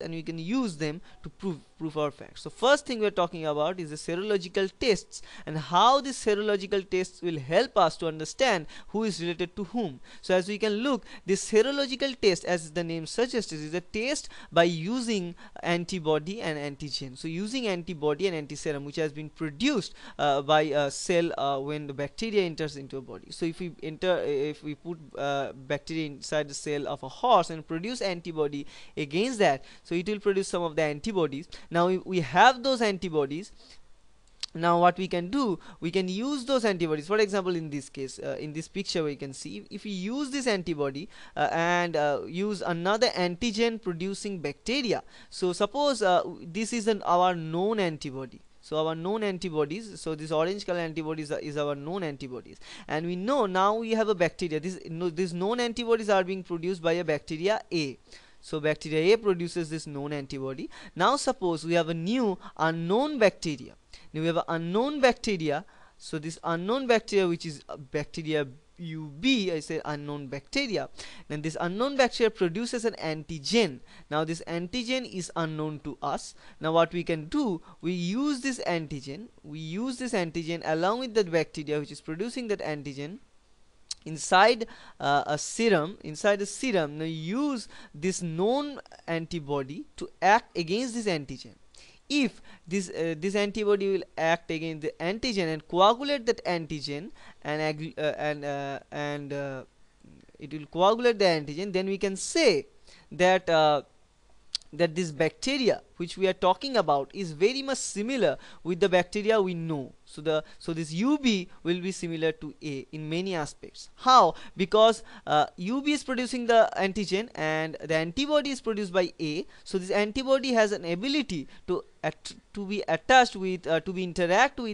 and we can use them to prove our facts. So first thing we're talking about is the serological tests and how these serological tests will help us to understand who is related to whom. So as we can look, this serological test, as the name suggests, is a test by using antibody and antigen. So using antibody and antiserum, which has been produced by a cell when the bacteria enters into a body. So if we put bacteria inside the cell of a horse and produce antibody against that, so it will produce some of the antibodies. Now if we have those antibodies, now what we can do, we can use those antibodies. For example, in this case, in this picture we can see, if we use this antibody and use another antigen producing bacteria. So suppose this is our known antibody. So our known antibodies, so this orange color antibodies is our known antibodies, and we know now we have a bacteria. These known antibodies are being produced by a bacteria A. So bacteria A produces this known antibody. Now suppose we have a new unknown bacteria. Now we have an unknown bacteria. So this unknown bacteria, which is bacteria UB, I say unknown bacteria, then this unknown bacteria produces an antigen. Now this antigen is unknown to us. Now what we can do, we use this antigen along with that bacteria which is producing that antigen inside a serum. Now use this known antibody to act against this antigen. If this antibody will act against the antigen and coagulate that antigen, and it will coagulate the antigen, then we can say that that this bacteria which we are talking about is very much similar with the bacteria we know. So this UB will be similar to A in many aspects. How? Because UB is producing the antigen and the antibody is produced by A. So this antibody has an ability to interact with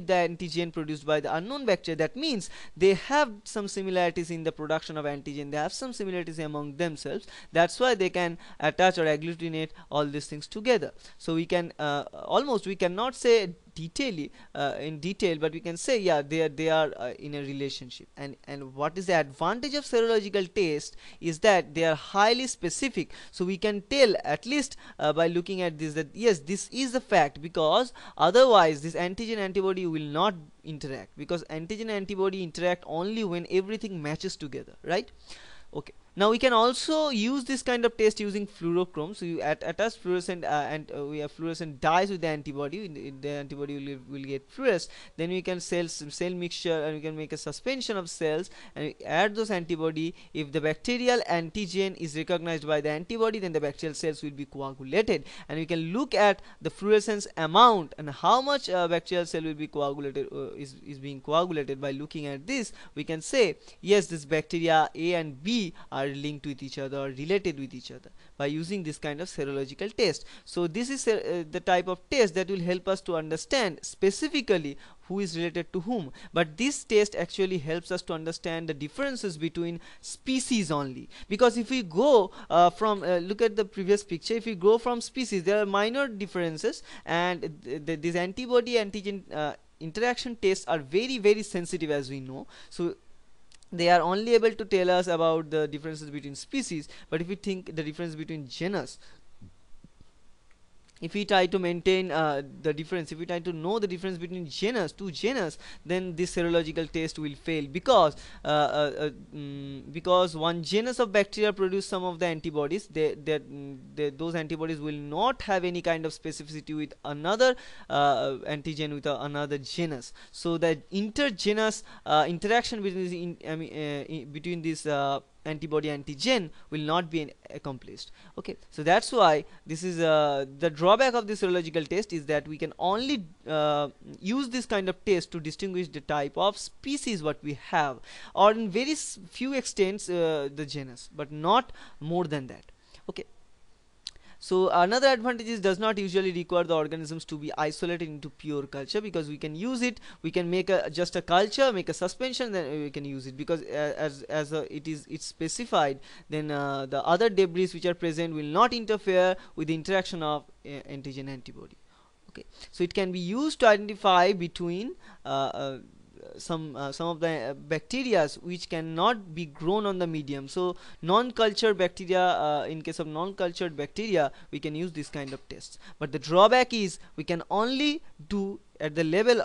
the antigen produced by the unknown bacteria. That means they have some similarities in the production of antigen. They have some similarities among themselves. That's why they can attach or agglutinate all these things together. So we can we cannot say in detail, but we can say, yeah, they are in a relationship. And what is the advantage of serological test is that they are highly specific. So we can tell, at least by looking at this, that yes, this is a fact, because otherwise this antigen antibody will not interact, because antigen antibody interact only when everything matches together, right? Okay. Now we can also use this kind of test using fluorochromes. So you attach fluorescent we have fluorescent dyes with the antibody. The antibody will get fluorescent. Then we can sell some cell mixture, and we can make a suspension of cells, and we add those antibody. If the bacterial antigen is recognized by the antibody, then the bacterial cells will be coagulated, and we can look at the fluorescence amount and how much bacterial cell will be coagulated is being coagulated. By looking at this, we can say yes, this bacteria A and B are linked with each other or related with each other by using this kind of serological test. So this is the type of test that will help us to understand specifically who is related to whom. But this test actually helps us to understand the differences between species only, because if we go look at the previous picture, if we go from species, there are minor differences, and these antibody antigen interaction tests are very, very sensitive, as we know. So they are only able to tell us about the differences between species. But if we think the difference between genus, if we try to maintain the difference, if we try to know the difference between genus, two genus, then this serological test will fail, because one genus of bacteria produce some of the antibodies. Those antibodies will not have any kind of specificity with another antigen with another genus. So the intergenus interaction between these antibody antigen will not be accomplished. Okay, so that's why this is the drawback of this serological test is that we can only use this kind of test to distinguish the type of species what we have, or in very few extents the genus, but not more than that. Okay. So another advantage is does not usually require the organisms to be isolated into pure culture, because we can use it. We can make just a culture, make a suspension, then we can use it, because it's specified. Then the other debris which are present will not interfere with the interaction of antigen antibody. Okay, so it can be used to identify between some of the bacteria which cannot be grown on the medium. So non-cultured bacteria, in case of non-cultured bacteria, we can use this kind of tests. But the drawback is we can only do at the level